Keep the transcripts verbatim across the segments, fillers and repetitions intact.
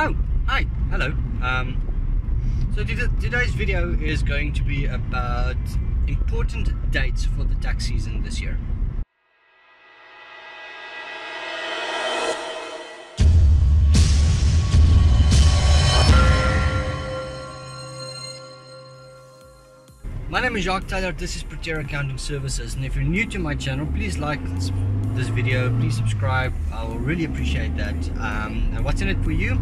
Oh, hi, hello. Um, so today's video is going to be about important dates for the tax season this year. My name is Jacques Taljaard, this is Pretera Accounting Services, and if you're new to my channel, please like this, this video, please subscribe, I will really appreciate that. Um, and what's in it for you?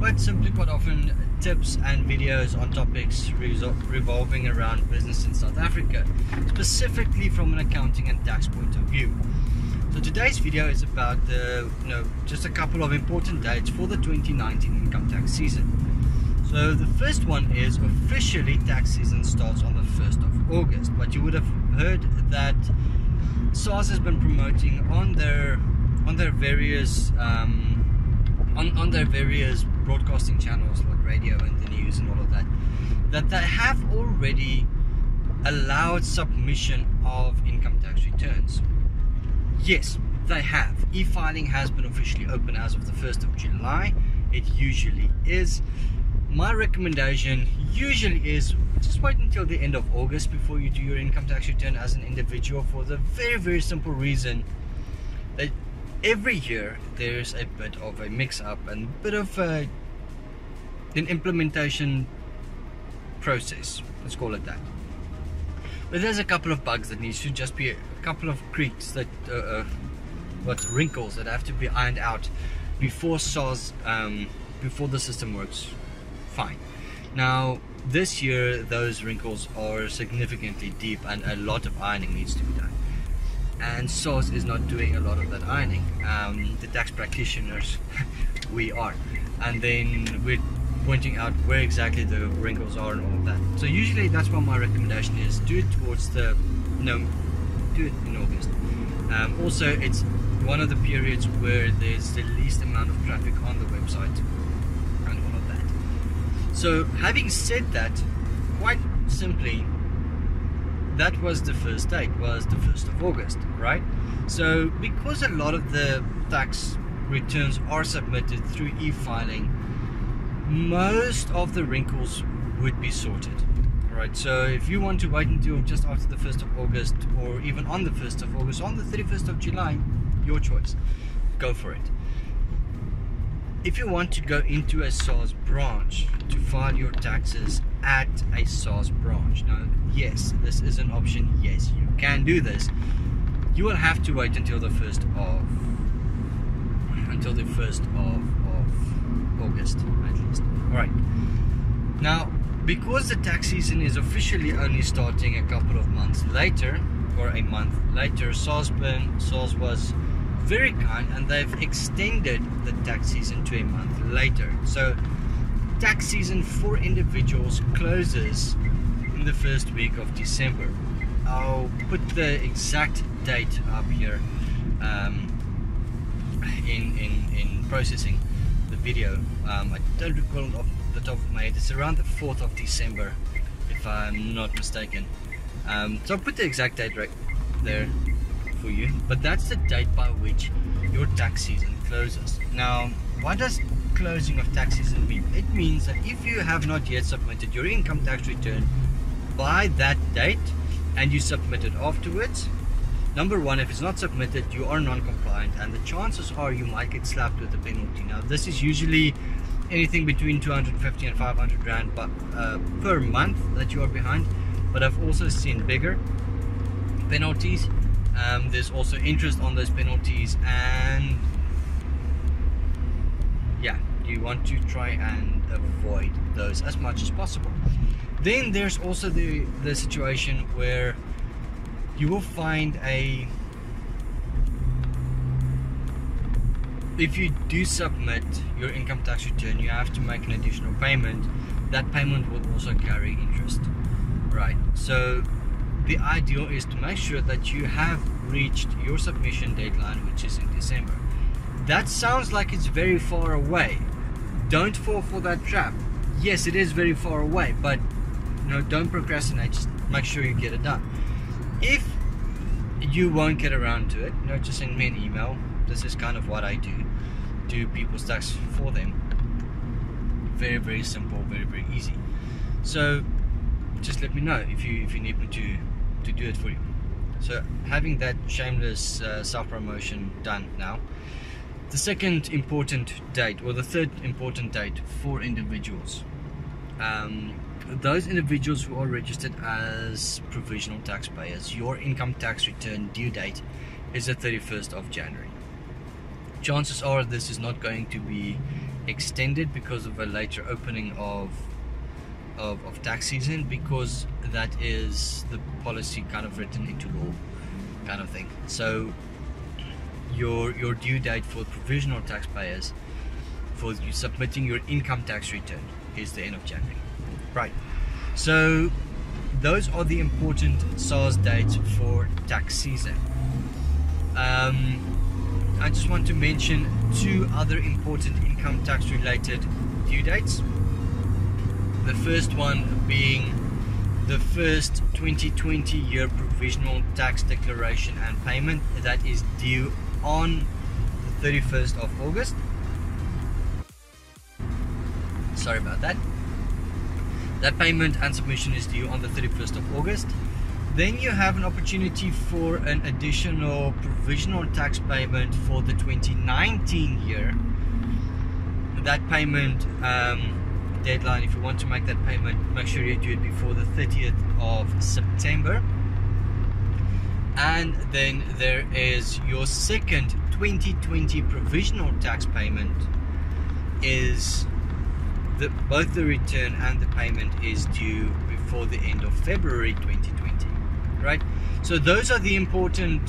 Well, it's simply quite often tips and videos on topics revolving around business in South Africa, specifically from an accounting and tax point of view. So today's video is about the, you know, just a couple of important dates for the twenty nineteen income tax season. So the first one is officially tax season starts on the first of August, but you would have heard that SARS has been promoting on their on their various um, on, on their various broadcasting channels like radio and the news and all of that, that they have already allowed submission of income tax returns. Yes, they have. E-filing has been officially open as of the first of July. It usually is. My recommendation usually is just wait until the end of August before you do your income tax return as an individual, for the very very simple reason that every year there's a bit of a mix-up and a bit of a, an implementation process, let's call it that. But there's a couple of bugs that needs to just be a couple of creaks that uh, uh, what wrinkles that have to be ironed out before SARS um, before the system works fine. Now this year those wrinkles are significantly deep and a lot of ironing needs to be done, and SARS is not doing a lot of that ironing. Um, the tax practitioners we are, and then we're pointing out where exactly the wrinkles are and all of that. So usually that's what my recommendation is, do it towards the no do it in August. Um, also it's one of the periods where there's the least amount of traffic on the website. So having said that, quite simply, that was the first date, was the first of August, right? So because a lot of the tax returns are submitted through e-filing, most of the wrinkles would be sorted, right? So if you want to wait until just after the first of August, or even on the first of August, on the thirty-first of July, your choice, go for it. If you want to go into a SARS branch to file your taxes at a SARS branch, now yes, this is an option, yes, you can do this. You will have to wait until the first of until the first of, of August at least. Alright. Now because the tax season is officially only starting a couple of months later, or a month later, SARS been, SARS was very kind, and they've extended the tax season to a month later. So tax season for individuals closes in the first week of December. I'll put the exact date up here um, in, in, in processing the video. Um, I don't recall it off the top of my head, it's around the fourth of December if I'm not mistaken. Um, so I'll put the exact date right there for you, but that's the date by which your tax season closes. Now what does closing of tax season mean? It means that if you have not yet submitted your income tax return by that date and you submit it afterwards, number one, if it's not submitted you are non-compliant, and the chances are you might get slapped with a penalty. Now this is usually anything between two hundred fifty and five hundred rand per, uh, per month that you are behind, but I've also seen bigger penalties. Um, there's also interest on those penalties, and yeah, you want to try and avoid those as much as possible. Then there's also the, the situation where you will find a, if you do submit your income tax return, you have to make an additional payment. That payment will also carry interest, right? So the ideal is to make sure that you have reached your submission deadline, which is in December. That sounds like it's very far away. Don't fall for that trap. Yes, it is very far away, but you know, don't procrastinate, just make sure you get it done. If you won't get around to it, you know, just send me an email. This is kind of what I do, do people's tax for them. very, very simple, very, very easy. So just let me know if you if you need me to to do it for you. So having that shameless uh, self-promotion done now, the second important date, or the third important date for individuals, um, those individuals who are registered as provisional taxpayers, your income tax return due date is the thirty-first of January. Chances are this is not going to be extended because of a later opening of Of, of tax season, because that is the policy kind of written into law kind of thing. So your your due date for provisional taxpayers for submitting your income tax return is the end of January. Right, so those are the important SARS dates for tax season. um, I just want to mention two other important income tax related due dates. The first one being the first twenty twenty year provisional tax declaration and payment, that is due on the thirty-first of August. Sorry about that. That payment and submission is due on the thirty-first of August. Then you have an opportunity for an additional provisional tax payment for the twenty nineteen year. That payment um, deadline, if you want to make that payment, make sure you do it before the thirtieth of September. And then there is your second twenty twenty provisional tax payment, is the both the return and the payment is due before the end of February twenty twenty. Right, so those are the important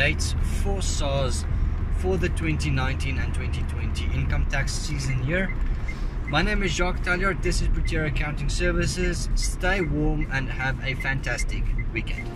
dates for SARS for the twenty nineteen and twenty twenty income tax season year. My name is Jacques Taljaard, this is Pretera Accounting Services. Stay warm and have a fantastic weekend.